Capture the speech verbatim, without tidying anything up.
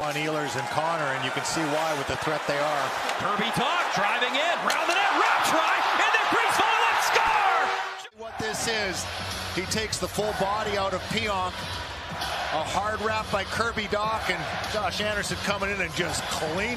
on Ehlers and Connor, and you can see why with the threat they are. Kirby Dach driving in, round the net, wrap try, and the crease for the left, score! What this is, he takes the full body out of Pionk. A hard wrap by Kirby Dach, and Josh Anderson coming in and just cleaning.